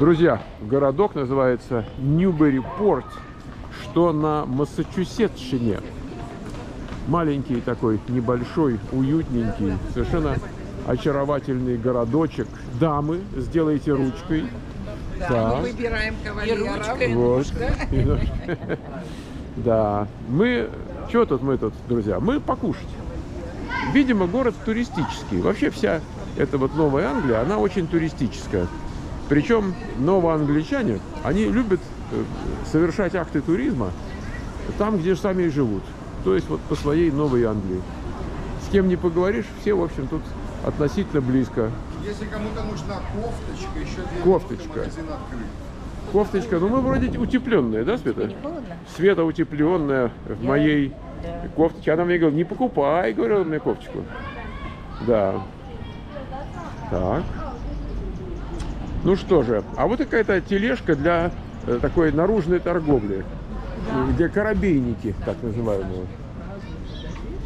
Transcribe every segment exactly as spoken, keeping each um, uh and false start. Друзья, городок называется Ньюберипорт, что на Массачусетщине. Маленький такой, небольшой, уютненький, совершенно очаровательный городочек. Дамы, сделайте ручкой. Да, да. Мы выбираем кавалера. И ручкой, и ножкой. Да, мы... Чего тут мы тут, друзья? Мы покушать. Видимо, город туристический. Вообще вся эта вот Новая Англия, она очень туристическая. Причем новоангличане, они любят совершать акты туризма там, где же сами и живут. То есть вот по своей Новой Англии. С кем не поговоришь, все, в общем, тут относительно близко. Если кому-то нужна кофточка, еще две кофточка. Кофточка, ну мы вроде утепленная, да, Света? Не холодно. Света утепленная в моей да. кофточке. Она мне говорила, не покупай, говорила мне кофточку. Да. Так. Ну что же, а вот какая-то тележка для такой наружной торговли, да. где карабейники, так называемые.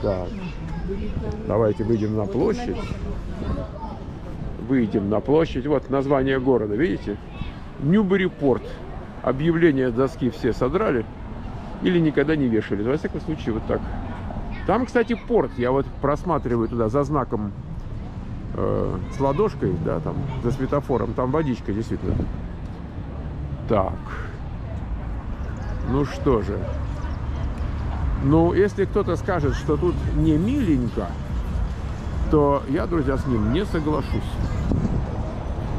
Так. Давайте выйдем на площадь. Выйдем на площадь. Вот название города, видите? Ньюберипорт. Объявление доски все содрали или никогда не вешали. Во всяком случае, вот так. Там, кстати, порт. Я вот просматриваю туда за знаком э, с ладошкой, да, там, за светофором. Там водичка, действительно. Так. Ну что же. Ну, если кто-то скажет, что тут не миленько, то я, друзья, с ним не соглашусь.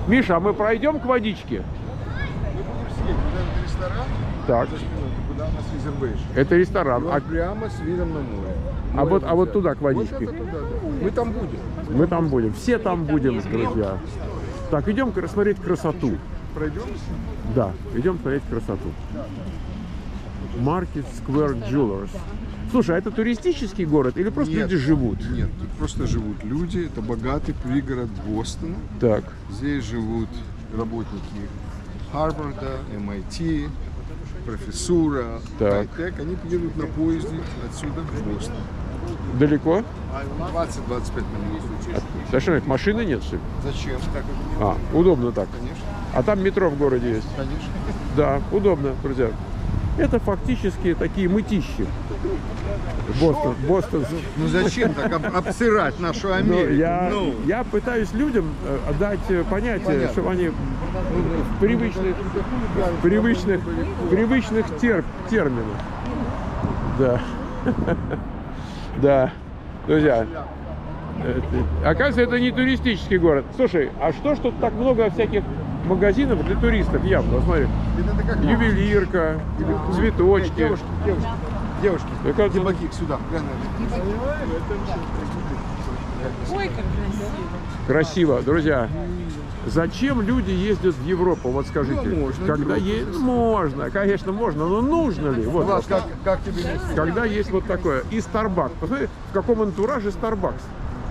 Миша, а мы пройдем к водичке? Мы будем сидеть в ресторан. Так. Куда у нас резервейшн? Это ресторан. А... Прямо с видом на море. А, вот, а вот туда, к водичке. Вот туда, да. Мы там будем. Мы там будем. Все там будем, друзья. Так, идем смотреть красоту. Пройдемся? Да, идем смотреть красоту. Market Square Jewelers. Слушай, а это туристический город или просто нет, люди живут? Нет, тут просто живут люди. Это богатый пригород Бостона. Так. Здесь живут работники Гарварда, эм ай ти, профессура, хай-тек. Они едут на поезде отсюда в Бостон. Далеко? двадцать-двадцать пять минут. Совершенно нет, машины нет? Зачем? А, удобно так. Конечно. А там метро в городе есть? Конечно. Да, удобно, друзья. Это фактически такие мытищи. Бостон, Бостон. Ну зачем так обсырать нашу Америку? Ну, я, ну. я пытаюсь людям дать понятие, Понятно. чтобы они в привычных, в привычных, в привычных тер, терминах. Да. Да. Друзья. Оказывается, это не туристический город. Слушай, а что ж тут так много всяких магазинов для туристов явно, смотри, ювелирка, да. цветочки. Эй, девушки, девушки, девушки, девушки. Дебаки, сюда. Ой, как красиво. Красиво, друзья. Зачем люди ездят в Европу? Вот скажите, ну, можно, когда есть, ну, можно, конечно, можно, но нужно ли? Вот, Влад, как, как тебе когда есть вот такое. И Starbucks. Посмотри, в каком антураже Starbucks.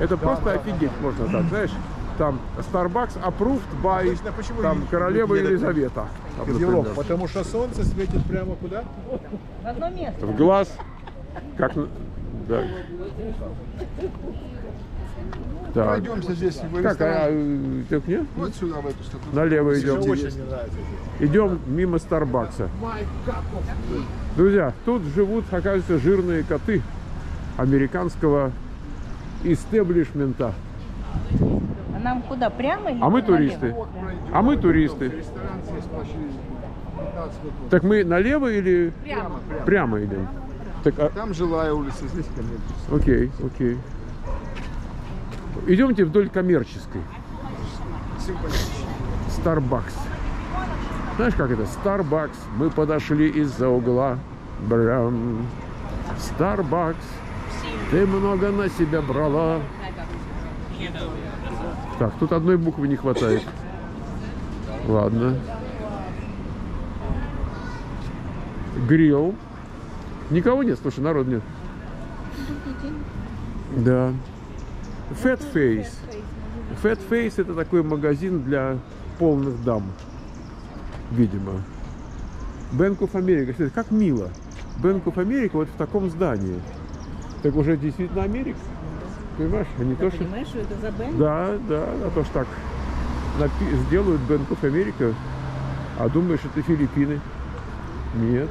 Это да, просто да, офигеть да, можно да. так, знаешь? Там Starbucks approved by Точно, там, королева Елизавета. Там, потому что солнце светит прямо куда? В одно место. В глаз. Как... Да. Так. Пройдемся здесь. Как, а, так, нет? Вот сюда, в эту статую. Налево идем. Идем мимо Starbucks. Друзья, тут живут, оказывается, жирные коты американского истеблишмента. Нам куда? Прямо или? А мы туристы. А мы туристы. Так мы налево или прямо, прямо. прямо идем? Так, а... Там жилая улица, здесь коммерческая. Окей, окей. Идемте вдоль коммерческой. Starbucks. Знаешь, как это? Starbucks. Мы подошли из-за угла. Брам. Starbucks. Ты много на себя брала. Так, тут одной буквы не хватает. Ладно. Грилл. Никого нет, слушай, народ нет. Да. Fat Face. Fat Face — это такой магазин для полных дам. Видимо. Bank of America. Как мило. Bank of America вот в таком здании. Так уже действительно Америка. Понимаешь, они тоже... Понимаешь, что это за бэнк? Да, да, а то что так сделают Bank of America А думаешь, это Филиппины? Нет.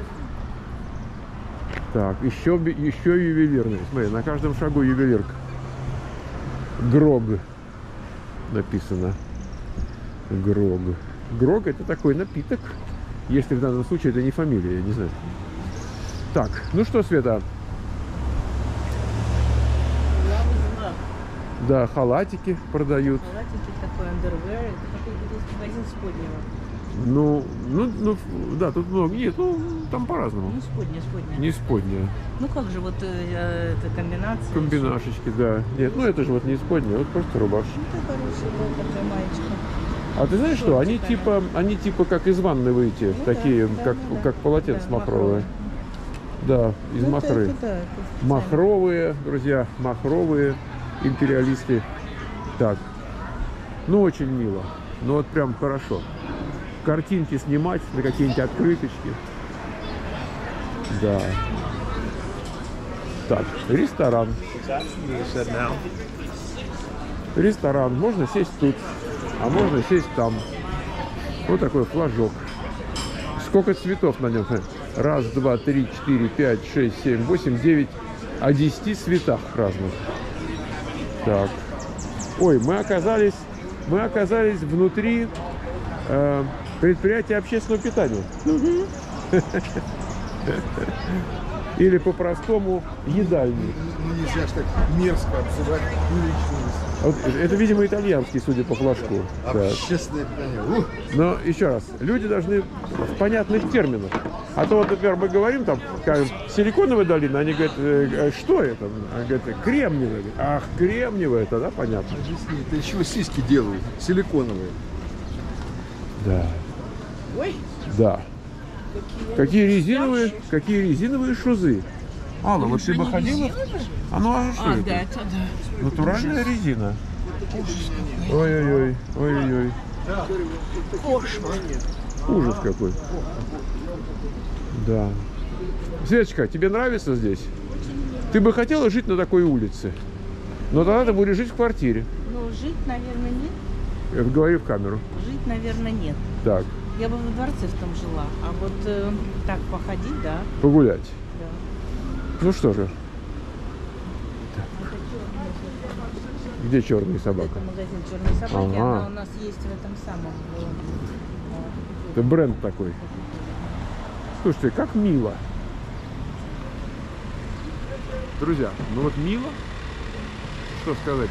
Так, еще, еще ювелирный. Смотри, на каждом шагу ювелирка. Грог написано. Грог. Грог — это такой напиток. Если в данном случае это не фамилия, я не знаю. Так, ну что, Света? Да, халатики продают. Халатики, такой андервер, это какой-то магазин споднего. Ну, ну, ну, да, тут много. Нет, ну, там по-разному. Не сподня, сподня. Не сподня. Ну, как же вот э, эта комбинация? Комбинашечки, да. Нет, ну, это же вот не сподня, вот просто рубашка. Ну, это хорошая была такая маечка. А ты знаешь что, они типа, они типа как из ванны выйти, ну, такие, да, как, да, как да, полотенце да, махровое. Да, из ну, махры. Это, это, да, махровые, друзья, махровые. Империалисты. Так. Ну, очень мило. Ну, вот прям хорошо. Картинки снимать на какие-нибудь открыточки. Да. Так, ресторан. Ресторан. Можно сесть тут, а можно сесть там. Вот такой флажок. Сколько цветов на нем? Раз, два, три, четыре, пять, шесть, семь, восемь, девять. О десяти цветах разных. Так. Ой, мы оказались, мы оказались внутри э, предприятия общественного питания. Mm-hmm. Или по-простому едальни. Ну, нельзя же так мерзко обсуждать личность. Это, видимо, итальянский, судя по флажку. Общественное питание. Но еще раз, люди должны в понятных терминах. А то вот, например, мы говорим там, скажем, силиконовая долина, они говорят, э, что это? Они говорят, кремниевая. Ах, кремниевая, это, да, понятно. Это еще сиськи делают, силиконовые. Да. Ой. Да. Какие резиновые, какие резиновые шузы. Алла, вот ты бы ходила? А ну, а что а, это? Да, это да. Натуральная резина. Ой-ой-ой, ой-ой-ой. Ужас какой. Да. Светочка, тебе нравится здесь? Ты бы хотела жить на такой улице, но тогда ты будешь жить в квартире. Ну, жить, наверное, нет. Говори в камеру. Жить, наверное, нет. Так. Я бы во дворце в том жила, а вот э, так походить, да. Погулять. Да. Ну что же. Так. Где черная собака? Это магазин черной собаки, ага. Она у нас есть в этом самом. Это бренд такой. Слушайте, как мило. Друзья, ну вот мило. Что сказать?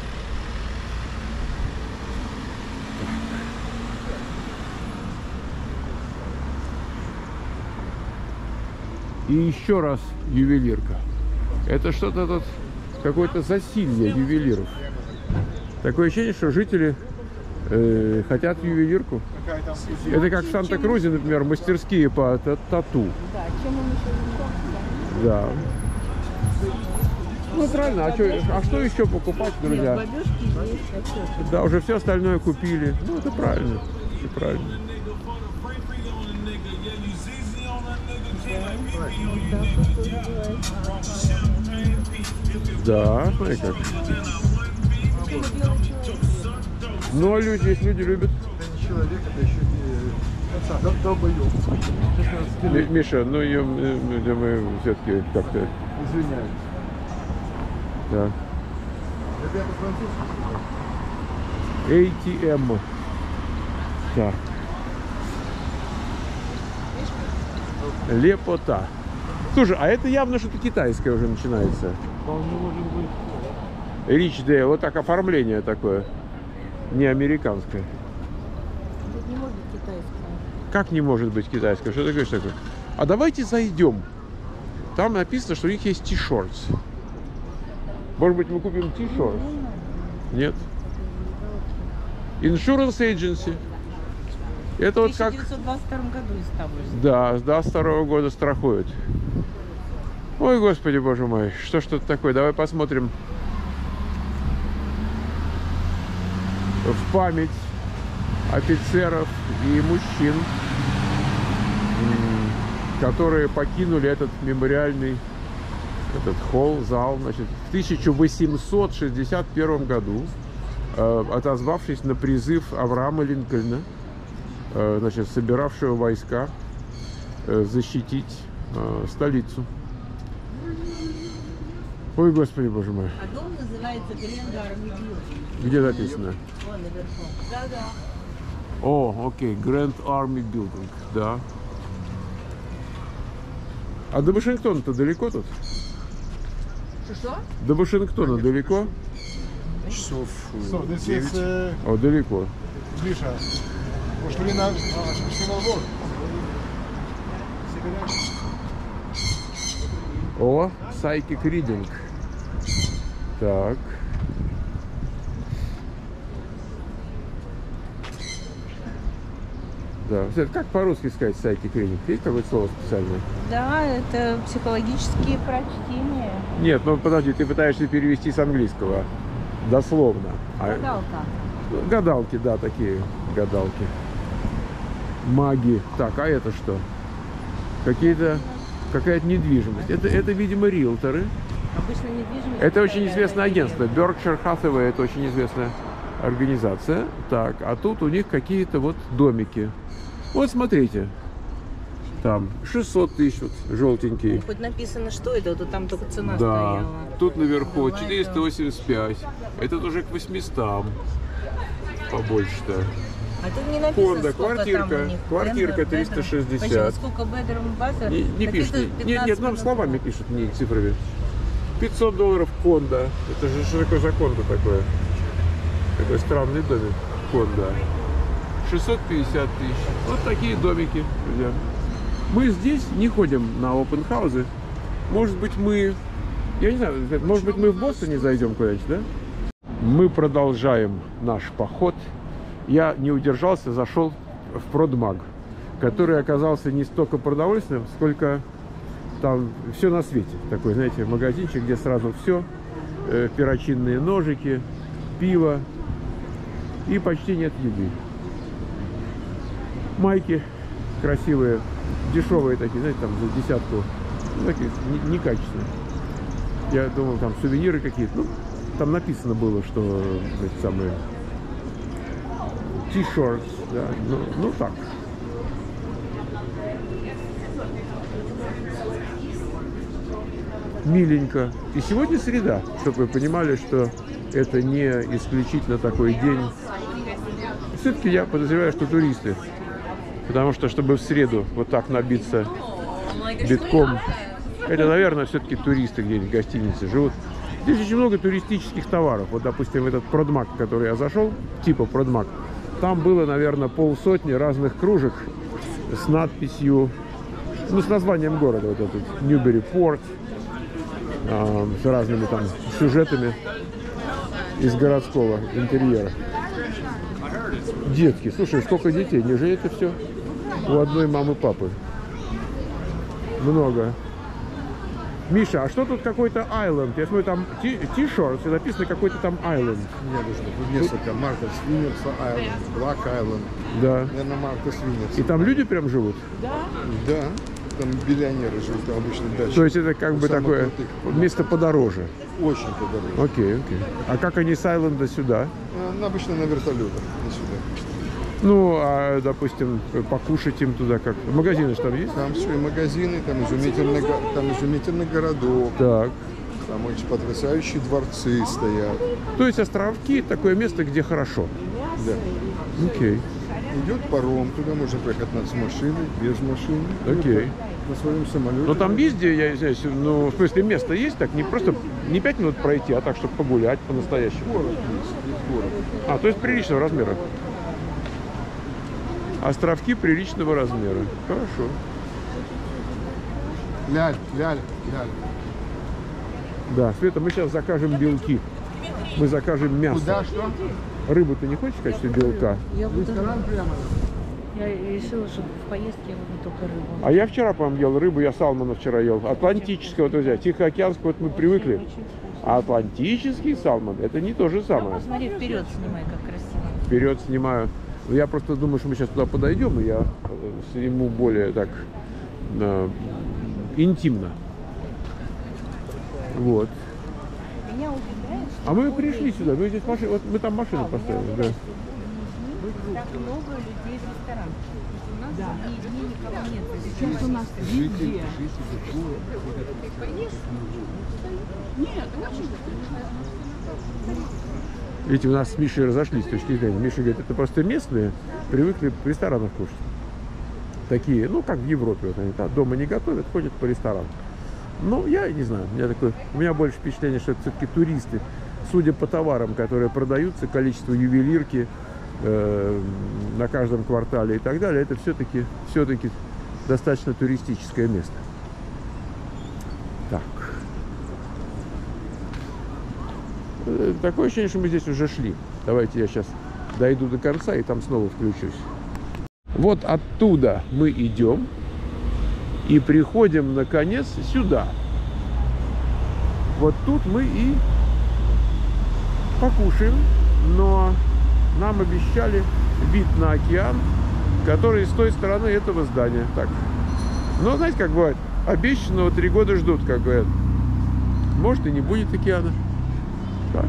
И еще раз ювелирка. Это что-то тут, какое-то засилье ювелиров. Такое ощущение, что жители э, хотят ювелирку. Это как в Санта-Крузе, например, мастерские по тату. Да. Ну, правильно, а, чё, а что еще покупать, друзья? Да, уже все остальное купили. Ну, это правильно, это правильно. Да, смотри как. Но люди, если люди любят. Это не человек, это еще не долбоёб. Миша, ну ее мы все-таки как-то. Извиняюсь. Да. эй ти эм. Так. Лепота. Слушай, а это явно что-то китайское уже начинается. Рич Дэй, вот так оформление такое. Не американское. Это не может быть китайское. Как не может быть китайское? Что ты говоришь такое? А давайте зайдем. Там написано, что у них есть ти-шортс. Может быть, мы купим ти-шортс? Нет. Insurance Agency. Это вот как... В тысяча девятьсот двадцать втором году из того же. Да, с двадцать второго года страхуют. Ой, господи, боже мой, что ж тут такое? Давай посмотрим. В память офицеров и мужчин, которые покинули этот мемориальный, этот холл, зал, значит, в тысяча восемьсот шестьдесят первом году, отозвавшись на призыв Авраама Линкольна, значит, собиравшего войска защитить столицу. Ой, господи, боже мой. А дом называется Grand Army Building. Где записано? Вон наверху. Да-да. О, окей, Grand Army Building, да. А до Вашингтона-то далеко тут? Что? До Вашингтона далеко? Часов девять. О, далеко. Миша, пошли на двор. О, Psychic Reading. Так. Да. Как по-русски сказать Psychic Reading? Есть какое-то слово специальное? Да, это психологические прочтения. Нет, ну подожди, ты пытаешься перевести с английского. Дословно. Гадалка. А... Гадалки, да, такие гадалки. Маги. Так, а это что? Какие-то... Какая-то недвижимость. Это, это, видимо, риэлторы. Обычно недвижимость. Это очень известное агентство. Berkshire Hathaway — это очень известная организация. Так, а тут у них какие-то вот домики. Вот смотрите. Там шестьсот тысяч, вот, желтенькие. Ну, хоть написано, что это, вот там только цена, да, стояла. Тут наверху четыреста восемьдесят пять. Это уже к восьмистам. Побольше-то. А тут не написано, Фонда, квартирка, квартирка триста шестьдесят. Почему, сколько бедром база? Не, не пишет. Нет, нет, нам словами пишут, не цифрами. пятьсот долларов кондо. Это же широко за кондо такое. Такой странный домик кондо. шестьсот пятьдесят тысяч. Вот такие домики, друзья. Мы здесь не ходим на опенхаузы. Может быть, мы... Я не знаю, может быть, мы в Бостоне зайдем куда-нибудь, да? Мы продолжаем наш поход. Я не удержался, зашел в продмаг, который оказался не столько продовольственным, сколько там все на свете. Такой, знаете, магазинчик, где сразу все. Э, перочинные ножики, пиво и почти нет еды. Майки красивые, дешевые такие, знаете, там за десятку. Ну, такие некачественные. Я думал, там сувениры какие-то. Ну, там написано было, что эти самые... T-shirts, да, ну, ну так. Миленько. И сегодня среда, чтобы вы понимали, что это не исключительно такой день. Все-таки я подозреваю, что туристы. Потому что, чтобы в среду вот так набиться битком, это, наверное, все-таки туристы где-нибудь в гостинице живут. Здесь очень много туристических товаров. Вот, допустим, этот продмаг, в который я зашел, типа продмаг, там было, наверное, полсотни разных кружек с надписью, ну, с названием города, вот этот, Ньюберипорт, э, с разными там сюжетами из городского интерьера. Детки, слушай, сколько детей, неужели это все у одной мамы, папы? Много. Миша, а что тут какой-то айленд? Я смотрю, там T-shirts, и написано какой-то там айленд. Нет, ну, несколько. Маркос Виннерс айленд, Блак Айленд. Да. Наверное, Маркос Виннерс. И там люди прям живут? Да. Да. Там биллионеры живут обычно дальше. То есть это как бы такое место подороже? Очень подороже. Окей, окей. А как они с айленда сюда? Обычно на вертолетах. Ну, а, допустим, покушать им туда как? Магазины же там есть? Там все, и магазины, там изумительный, там изумительный городок. Так. Там очень потрясающие дворцы стоят. То есть островки, такое место, где хорошо? Да. Окей. Идет паром, туда можно проехать нас с машины, без машины. Окей. На своем самолете. Но там везде, я здесь, ну, в смысле, место есть, так не просто не пять минут пройти, а так, чтобы погулять по-настоящему. Город есть, город. А, то есть приличного размера. Островки приличного размера. Хорошо. Ляль, ляль, ляль. Да, Света, мы сейчас закажем белки. Мы закажем мясо. Куда, что? Рыбу ты не хочешь в качестве белка? Я буду... Я решила, что в поездке я буду только рыбу. А я вчера, по-моему, ел рыбу, я Салмана вчера ел. Атлантического, друзья, Тихоокеанского, вот мы привыкли. А атлантический салман — это не то же самое. Смотри, вперед снимай, как красиво. Вперед снимаю. Я просто думаю, что мы сейчас туда подойдем, и я сниму более так э, интимно. Вот. А мы пришли сюда. Мы здесь машину. Вот мы там машину поставили. Да. так много людей в ресторанах. У нас да. не, никого нет. Причем у нас везде. Нет, очень. Видите, у нас с Мишей разошлись с точки зрения. Миша говорит, это просто местные привыкли в ресторанах кушать. Такие, ну как в Европе, вот они там дома не готовят, ходят по ресторанам. Ну, я не знаю, у меня, такое, у меня больше впечатление, что это все-таки туристы. Судя по товарам, которые продаются, количество ювелирки э, на каждом квартале и так далее, это все-таки все-таки достаточно туристическое место. Так. Такое ощущение, что мы здесь уже шли. Давайте я сейчас дойду до конца и там снова включусь. Вот оттуда мы идем и приходим, наконец, сюда. Вот тут мы и покушаем, но нам обещали вид на океан, который с той стороны этого здания. Так. Но, знаете, как бывает, обещанного три года ждут, как говорят. Может, и не будет океана. Так.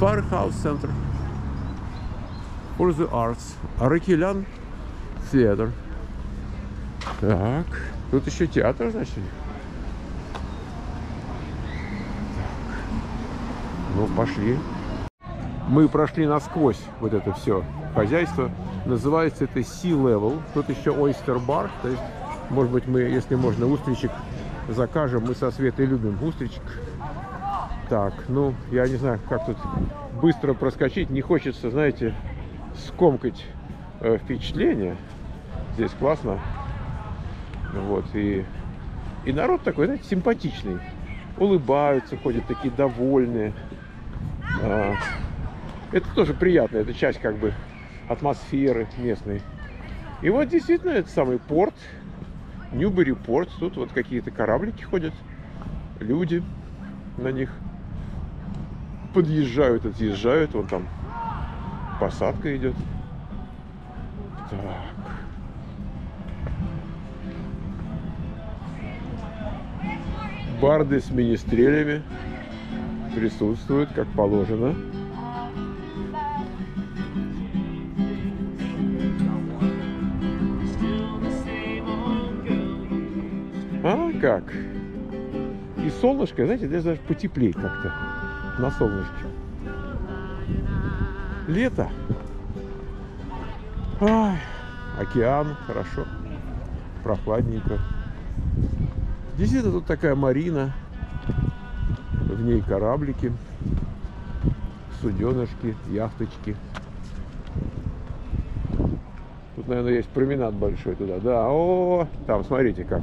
Firehouse Center for the Arts. Arkylan Theater. Так. Тут еще театр, значит. Ну, пошли. Мы прошли насквозь вот это все хозяйство. Называется это Си Левел. Тут еще Ойстер Бар. То есть, может быть, мы, если можно, устричек закажем. Мы со Светой любим устричек. Так, ну, я не знаю, как тут быстро проскочить. Не хочется, знаете, скомкать э, впечатление. Здесь классно. Вот, и, и народ такой, знаете, симпатичный. Улыбаются, ходят такие довольные. Это тоже приятно, это часть как бы атмосферы местной. И вот действительно это самый порт, Ньюберипорт. Тут вот какие-то кораблики ходят, люди на них подъезжают, отъезжают. Вон там посадка идет. Так. Барды с министрелями присутствуют, как положено. А как? И солнышко, знаете, здесь даже потеплее как-то на солнышке. Лето. Ай, океан, хорошо, прохладненько. Действительно, тут такая марина, в ней кораблики, суденышки, яхточки. Тут, наверное, есть променад большой туда. Да, о, там, смотрите как.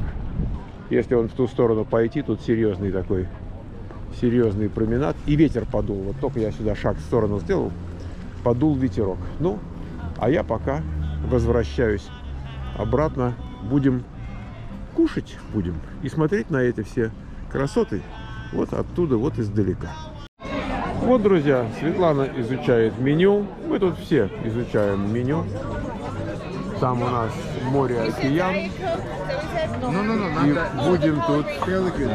Если он в ту сторону пойти, тут серьезный такой, серьезный променад. И ветер подул. Вот только я сюда шаг в сторону сделал, подул ветерок. Ну, а я пока возвращаюсь обратно. Будем... кушать будем и смотреть на эти все красоты вот оттуда, вот издалека. Вот, друзья, Светлана изучает меню. Мы тут все изучаем меню. Там у нас море, океан. И будем тут,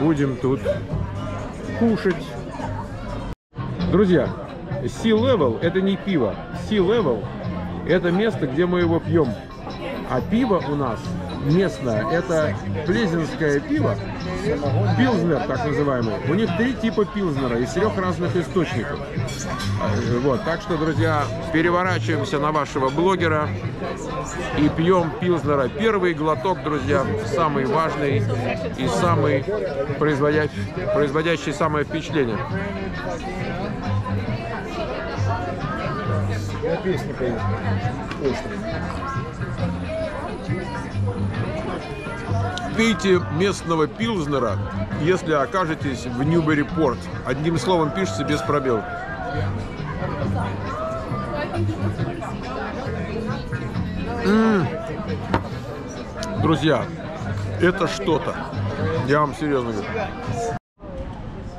будем тут кушать. Друзья, Sea Level это не пиво. Sea Level это место, где мы его пьем. А пиво у нас... местное. Это плезенское пиво, пилзнер так называемый. У них три типа пилзнера из трех разных источников. Вот, так что, друзья, переворачиваемся на вашего блогера и пьем пилзнера. Первый глоток, друзья, самый важный и самый производящий, производящий самое впечатление. Я песню пою. Пейте местного пилзнера, если окажетесь в Ньюберипорт. Одним словом пишется без пробелов. Друзья, это что-то. Я вам серьезно говорю.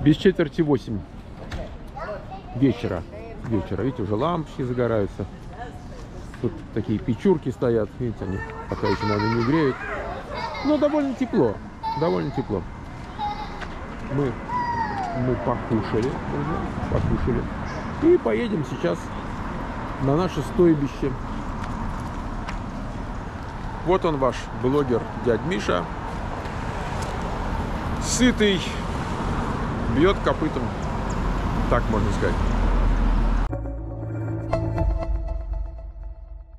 Без четверти восемь вечера. Вечера. Видите, уже лампочки загораются. Тут такие печурки стоят. Видите, они пока еще, наверное, не греют. Но довольно тепло, довольно тепло. Мы, мы покушали, покушали. И поедем сейчас на наше стойбище Вот он, ваш блогер, дядь Миша. Сытый, бьет копытом, так можно сказать.